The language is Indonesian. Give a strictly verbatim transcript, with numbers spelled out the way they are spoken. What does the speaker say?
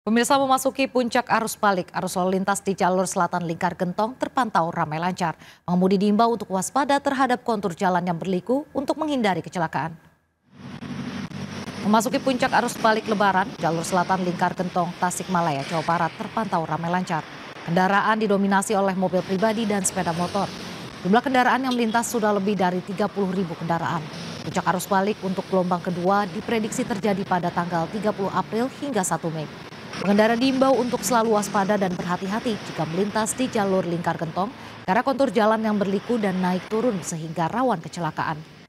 Pemirsa, memasuki puncak arus balik, arus lalu lintas di jalur selatan Lingkar Gentong terpantau ramai lancar. Pengemudi diimbau untuk waspada terhadap kontur jalan yang berliku untuk menghindari kecelakaan. Memasuki puncak arus balik Lebaran, jalur selatan Lingkar Gentong, Tasik Malaya, Jawa Barat terpantau ramai lancar. Kendaraan didominasi oleh mobil pribadi dan sepeda motor. Jumlah kendaraan yang melintas sudah lebih dari tiga puluh ribu kendaraan. Puncak arus balik untuk gelombang kedua diprediksi terjadi pada tanggal tiga puluh April hingga satu Mei. Pengendara diimbau untuk selalu waspada dan berhati-hati jika melintas di jalur Lingkar Gentong karena kontur jalan yang berliku dan naik turun sehingga rawan kecelakaan.